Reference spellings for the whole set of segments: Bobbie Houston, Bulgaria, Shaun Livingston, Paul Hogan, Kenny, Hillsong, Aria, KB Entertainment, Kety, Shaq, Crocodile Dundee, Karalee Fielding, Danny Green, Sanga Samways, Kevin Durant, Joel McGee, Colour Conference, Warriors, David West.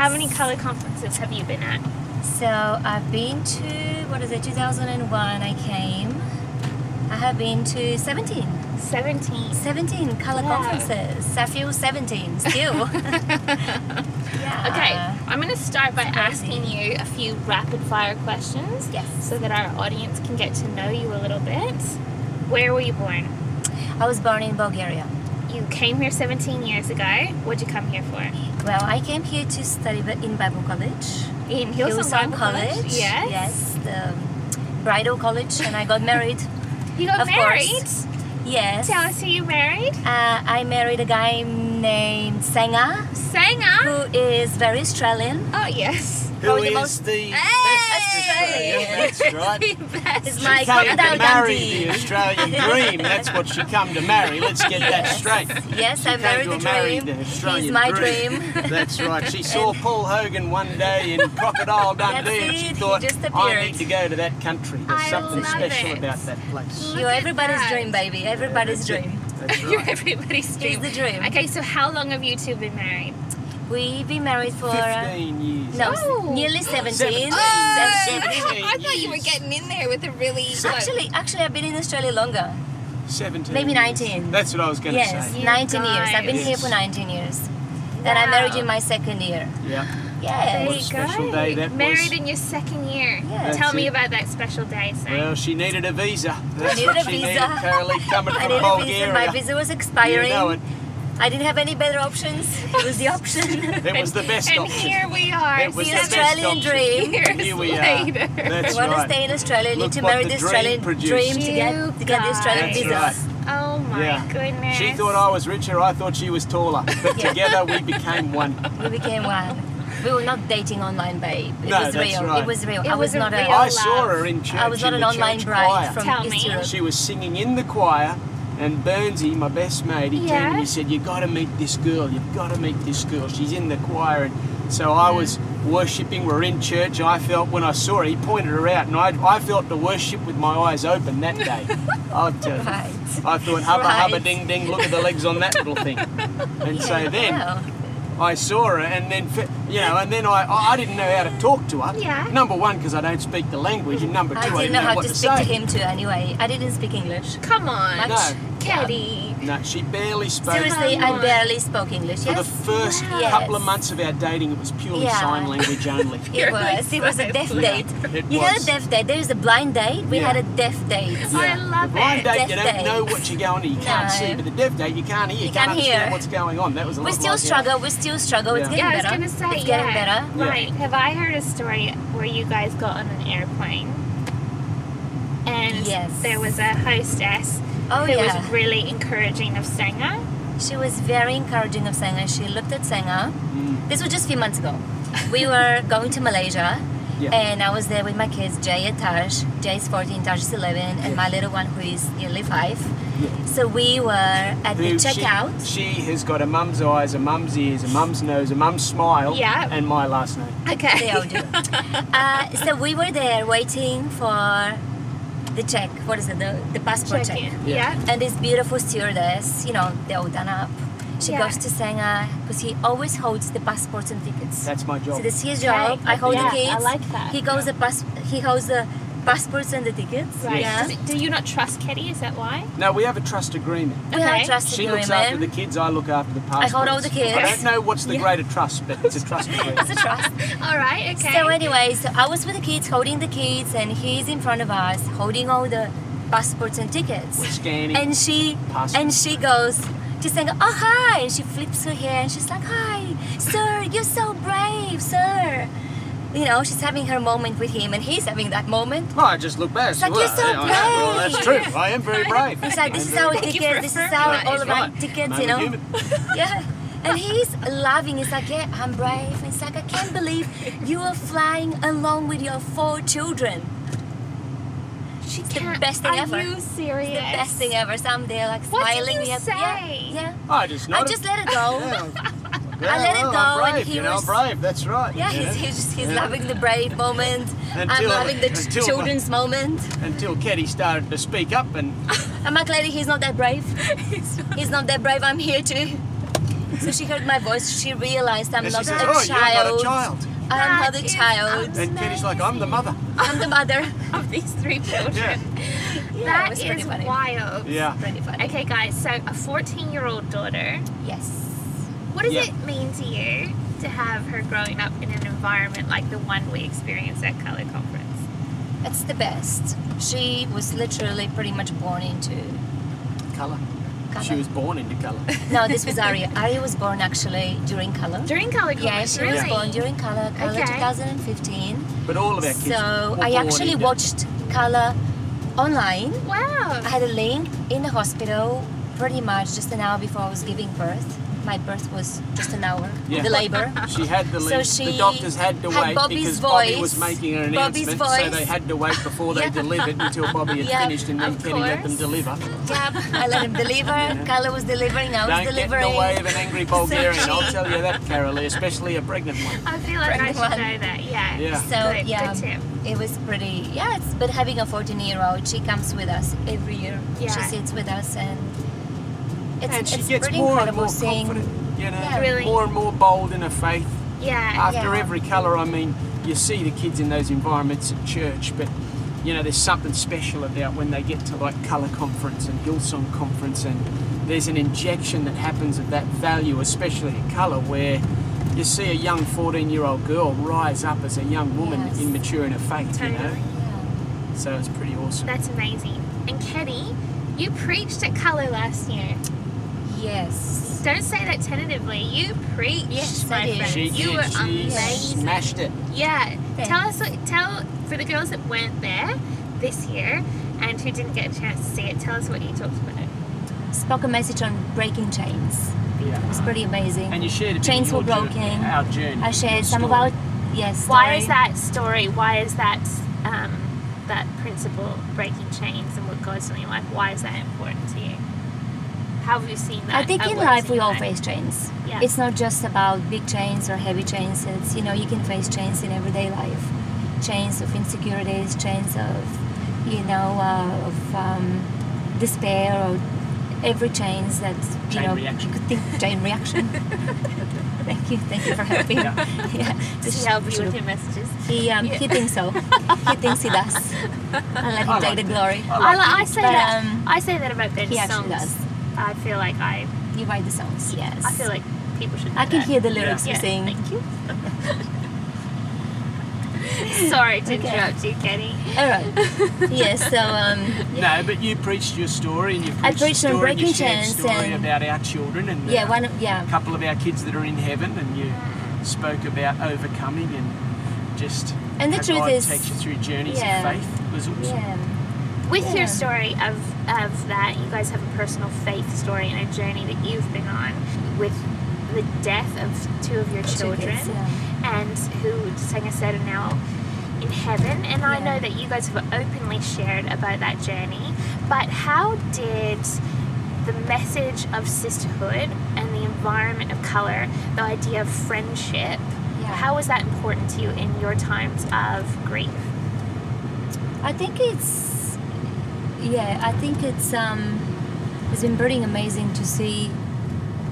How many colour conferences have you been at? So I've been to, 2001 I came. I have been to 17. 17. 17 colour conferences. I feel 17 still. Yeah. Okay, I'm going to start by asking you a few rapid fire questions. Yes. So that our audience can get to know you a little bit. Where were you born? I was born in Bulgaria. You came here 17 years ago. What did you come here for? Well, I came here to study in Bible College. In Hillsong College? Yes. Yes, the bridal college, and I got married. You got married? Course. Yes. Tell us who you married. I married a guy named Sanga. Sanga? Who is very Australian. Oh, yes. Who is the most... best Australian. That's right. It's my Crocodile Dundee. The Australian dream. That's what she come to marry. Let's get that straight. Yes, I married the dream. He's my dream. That's right. She saw Paul Hogan one day in Crocodile Dundee and she thought, I need to go to that country. There's something special about that place. You're everybody's dream, baby. Everybody's dream. That's right. You're everybody's dream. It's the dream. Okay, so how long have you two been married? We've been married for 15 years. No, oh. Nearly 17. 17. Oh, 17 I thought you were getting in there with a really... Actually, I've been in Australia longer. 17. Maybe 19. Years. That's what I was going to say. Yes, 19 years. I've been here for 19 years. Wow. And I married in my second year. Yeah. Yes. What a special day that was. Married in your second year. Yeah. Tell me about that special day, Sam. Well, she needed a visa. That's she needed, Karalee, coming from Bulgaria. My visa was expiring. You know it. I didn't have any better options. It was the option. It was the best option. And here we are. It was the Australian dream. Here we are. That's right. You want to stay in Australia, you need to marry the Australian dream to get the Australian visa. Oh my goodness. She thought I was richer, I thought she was taller. But together we became one. We became one. We were not dating online, babe. It was real. Right. It was real. I was not a real. I saw her in church. I was not an online bride from East Europe. She was singing in the choir. And Burnsy, my best mate, he came and he said, you've got to meet this girl, you've got to meet this girl. She's in the choir. And so I was worshipping, we're in church. I felt, when I saw her, he pointed her out. And I felt the worship with my eyes open that day. I'll tell you. I thought, hubba, hubba, ding, ding, look at the legs on that little thing. And so then... I saw her, and then I didn't know how to talk to her. Yeah. Number one, because I don't speak the language, and number two, I didn't know how to speak to him too. Anyway, I didn't speak English. Come on, no, Kety. No, she barely spoke. Seriously, I barely spoke English. For the first couple of months of our dating, it was purely sign language only. It was a deaf date. You had a deaf date. There was a blind date. We had a deaf date. Yeah. I love it. The blind date, you don't know what you're going to. You can't see, but the deaf date, you can't hear. You can't understand what's going on. That was a lot. We still struggle. It's getting better. I was going to say, it's getting better. Right. Yeah. Have I heard a story where you guys got on an airplane and there was a hostess who was really encouraging of Sanga? She was very encouraging of Sanga. She looked at Sanga. This was just a few months ago. We were going to Malaysia and I was there with my kids, Jay and Taj. Jay's 14, Taj is 11, and my little one who is nearly 5. Yeah. So we were at the checkout. She has got a mum's eyes, a mum's ears, a mum's nose, a mum's smile, and my last name. Okay. They all do. So we were there waiting for the check. What is it? The passport check. Yeah. And this beautiful stewardess, they're all done up. She goes to Sanga because he always holds the passports and tickets. That's my job. So that's his job. I hold the kids. I like that. He goes he holds the passports and the tickets. Right. Yeah. Do you not trust Kety? Is that why? No, we have a trust agreement. We have a trust agreement. She looks after the kids, I look after the passports. I hold all the kids. I don't know what's the greater trust, but it's a trust agreement. It's a trust. All right, okay. So anyway, so I was with the kids, holding the kids, and he's in front of us, holding all the passports and tickets. We're scanning. And she goes... She's saying, oh, hi, and she flips her hair and she's like, hi, sir, you're so brave, sir. She's having her moment with him and he's having that moment. Oh, I just look back. It's like, you're so brave. Well, that's true. I am very brave. He's like, this is our ticket. This is our all of our tickets, Yeah. And he's laughing. He's like, yeah, I'm brave. And it's like, I can't believe you are flying along with your 4 children. She's the best thing ever. Are you serious? It's the best thing ever. Someday, like smiling. What did you say? Yeah. I just let it go. I let it go, and he was brave. That's right. Yeah, he's loving the brave moment. I'm loving the children's moment. Until Kety started to speak up, and I'm like, lady, he's not that brave. He's not that brave. I'm here too. So she heard my voice, she realised I'm not a child. Oh, you're not a child. I'm not a child. And Kety's like, I'm the mother. I'm the mother of these three children. Yeah, that is wild. Yeah. Pretty funny. Okay, guys, so a 14-year-old daughter. Yes. What does it mean to you to have her growing up in an environment like the one we experienced at Colour Conference? It's the best. She was literally pretty much born into colour. She was born into colour. No, this was Aria. Aria was born actually during colour. During colour? Yeah, she was born during colour. Colour 2015. But all of our kids. So I actually watched colour online. Wow. I had a link in the hospital pretty much just an hour before I was giving birth. My birth was just an hour. Yeah. The labour. She had the leave. So the doctors had to wait because Bobbie was making an announcement, so they had to wait before they delivered until Bobbie had finished, and then Kenny let them deliver. Yep, I let him deliver. Yeah. Colour was delivering. I was delivering. Don't get in the way of an angry Bulgarian. So I'll tell you that, Karalee, especially a pregnant one. I feel like I should know that. Yeah. So good, good tip. It was pretty. Yeah, it's but having a 14-year-old, she comes with us every year. Yeah. She sits with us and. And she gets more and more confident, you know, more and more bold in her faith. Yeah. After every colour, I mean, you see the kids in those environments at church, but, you know, there's something special about when they get to, like, Colour Conference and Hillsong Conference, and there's an injection that happens of that value, especially in colour, where you see a young 14-year-old girl rise up as a young woman in maturing her faith, you know. Yeah. So it's pretty awesome. That's amazing. And Kety, you preached at Colour last year. Yes. Don't say that tentatively. You preached, my friend. You were amazing. Smashed it. Yeah. Tell us. Tell for the girls that weren't there this year and who didn't get a chance to see it. Tell us what you talked about. Spoke a message on breaking chains. Yeah. It was pretty amazing. And you shared a chains were broken. Our journey. I shared some of our story. Why is that story? Why is that that principle breaking chains and what God's doing in life? Why is that important to you? How have you seen that? I think in life we all face chains. Yeah. It's not just about big chains or heavy chains. It's, you know, you can face chains in everyday life. Chains of insecurities, chains of, you know, despair, or every chains that, you know, you could think chain reaction. Thank you for helping. Does he help you with your messages? He thinks so. He thinks he does. I'll let him take the glory. I say that about Ben's songs. He actually does. I feel like you write the songs. Yes. I feel like people should. I can hear the lyrics you sing. Thank you. Sorry to interrupt you, Kenny. All right. Yes. No, but you preached your story, and you preached on breaking chains, and you shared a story about our children, and a couple of our kids that are in heaven, and you spoke about overcoming and just. And the truth is, takes you through journeys of faith. It was awesome. Yeah. With your story of that, you guys have a personal faith story and a journey that you've been on with the death of two of your children, and who Sanga said are now in heaven. And I know that you guys have openly shared about that journey. But how did the message of sisterhood and the environment of colour, the idea of friendship, how was that important to you in your times of grief? I think it's. Yeah, I think it's been pretty amazing to see,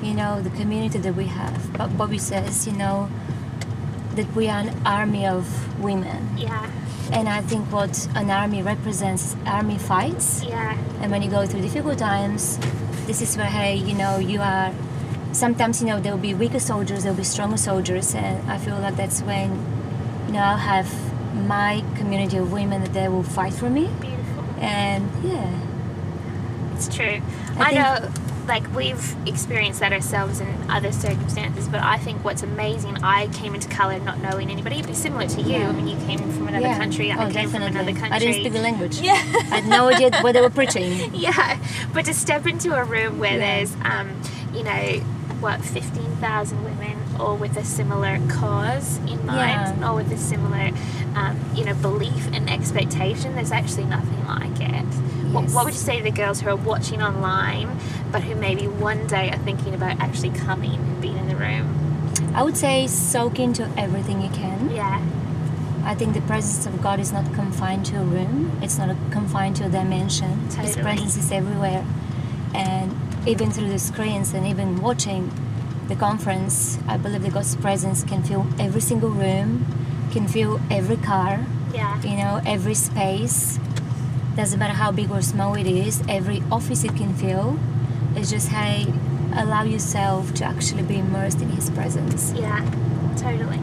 you know, the community that we have. But Bobbie says, you know, that we are an army of women. Yeah. And I think what an army represents, army fights. Yeah. And when you go through difficult times, this is where, hey, you know, you are. Sometimes, you know, there will be weaker soldiers, there will be stronger soldiers, and I feel like that's when, you know, I'll have my community of women that they will fight for me. And it's true. I know, like, we've experienced that ourselves in other circumstances, but I think what's amazing, I came into colour not knowing anybody. It'd be similar to you. I mean, you came from another country. I came from another country. I didn't speak the language. Yeah. I had no idea what they were preaching. Yeah. But to step into a room where there's, you know, what, 15,000 women, all with a similar cause in mind, or with a similar, you know, belief and expectation. There's actually nothing like it. Yes. What would you say to the girls who are watching online, but who maybe one day are thinking about actually coming and being in the room? I would say soak into everything you can. Yeah. I think the presence of God is not confined to a room. It's not confined to a dimension. Totally. His presence is everywhere. And even through the screens and even watching, the conference, I believe that God's presence can fill every single room, can fill every car, yeah, you know, every space. Doesn't matter how big or small it is, every office it can fill. It's just, hey, allow yourself to actually be immersed in His presence. Yeah, totally.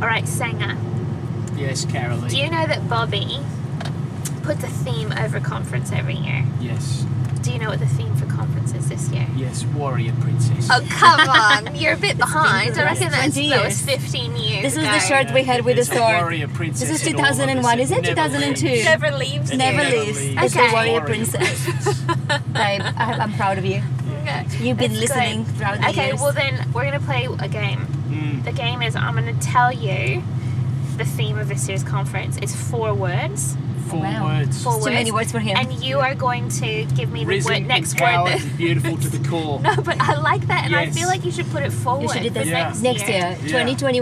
All right, Sanga. Yes, Karalee. Do you know that Bobbie puts a theme over conference every year? Yes. Do you know what the theme for conference is this year? Yes, Warrior Princess. Oh, come on. You're a bit behind. I reckon that was 15 years This is ago. The shirt we had with the sword. Warrior Princess. This is 2001, is it? 2002. Never leaves. Never leaves. It's okay. Warrior Princess. Babe, I'm proud of you. Yeah. You've been listening throughout the years. Okay, well then, we're going to play a game. Mm. The game is, I'm going to tell you the theme of this year's conference. It's 4 words. Four words. Four words. Too many words for him. And you are going to give me the next word. Beautiful to the core. No, but I like that, and yes, I feel like you should put it forward. You should do that next year, 2021.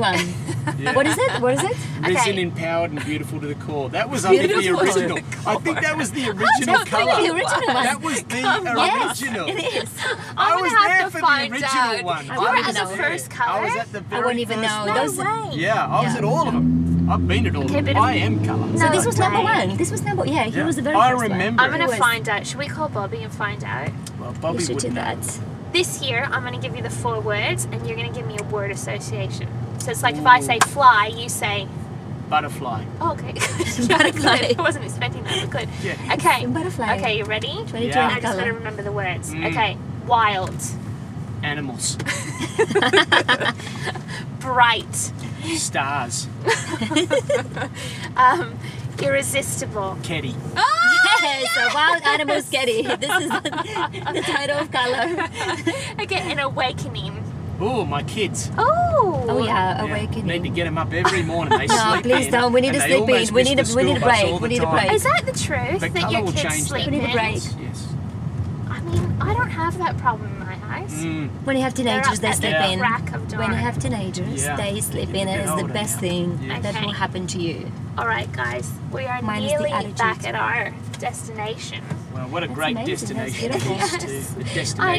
Yeah. What is it? What is it? Okay. Risen, empowered, and beautiful to the core. That was under the original. I think that was the original colour. The original one. That was the original. Yes, it is. I was there for the original one. You were at the first colour. I was at the very first. I wouldn't even know. No way. Yeah, I was at all of them. I've been at all. Okay, I am coloured. No, so this was number one. This was number he was the very first one. I remember. I'm going to find out. Should we call Bobbie and find out? Well, Bobbie should do that. This year, I'm going to give you the 4 words, and you're going to give me a word association. So it's like if I say fly, you say butterfly. Oh, okay. Butterfly. I wasn't expecting that, but good. Yeah. Okay. Butterfly. Okay, you ready? Yeah. I just got to remember the words. Mm. Okay. Wild. Animals. Bright. Stars. Irresistible. Kety. Oh, yes! Yes! Wild animals, Kety. This is the title of colour. Okay, an awakening. Oh, my kids. Oh. Oh yeah, awakening. Need to get them up every morning. They sleep. Please don't. We need to sleep in. We need a break. We need a break. Is that the truth? That your kids sleep in? We need a break. Yes. I mean, I don't have that problem in my house. Mm. When you have teenagers, they sleep in. When you have teenagers, they sleep in, and it's the best thing that will happen to you. All right, guys, we are nearly back at our destination. Well, what a great destination!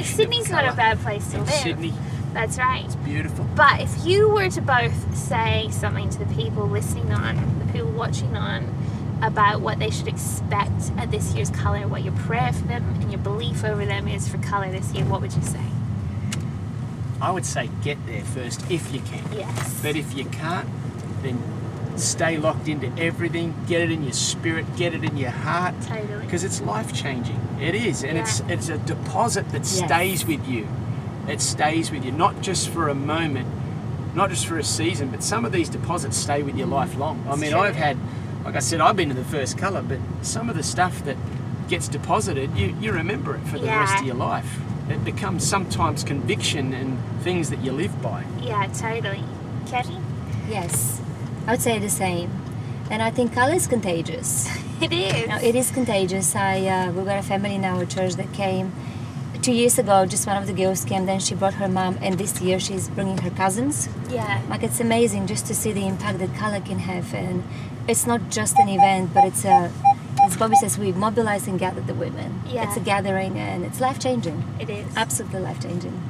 Sydney's not a bad place to live. Sydney. That's right. It's beautiful. But if you were to both say something to the people listening on, the people watching on, about what they should expect at this year's colour, what your prayer for them and your belief over them is for colour this year, what would you say? I would say get there first, if you can. Yes. But if you can't, then stay locked into everything, get it in your spirit, get it in your heart. Totally. Because it's life-changing. It is, and it's a deposit that stays with you. It stays with you, not just for a moment, not just for a season, but some of these deposits stay with you lifelong. I mean, I've had... Like I said, I've been to the first colour, but some of the stuff that gets deposited, you remember it for the rest of your life. It becomes sometimes conviction and things that you live by. Yeah, totally. Kety? Yes, I would say the same. And I think colour is contagious. It is. No, it is contagious. We've got a family in our church that came 2 years ago. Just one of the girls came, then she brought her mum, and this year she's bringing her cousins. Yeah. Like, it's amazing just to see the impact that colour can have. And it's not just an event, but it's a, as Bobbie says, we mobilise and gather the women. Yeah. It's a gathering, and it's life-changing. It is. Absolutely life-changing.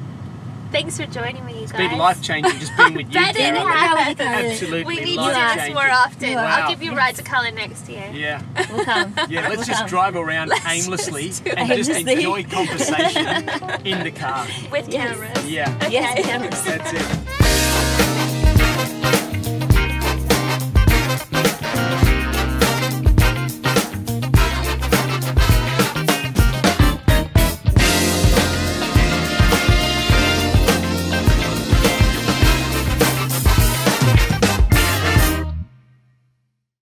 Thanks for joining me, you guys. It's been life-changing just being with you, Karalee. Absolutely. We need you guys more often. Wow. I'll give you rides of colour next year. Yeah. We'll come. Yeah, let's just drive around aimlessly and just enjoy conversation in the car. With cameras. Yeah. Okay. Yes, cameras. That's it.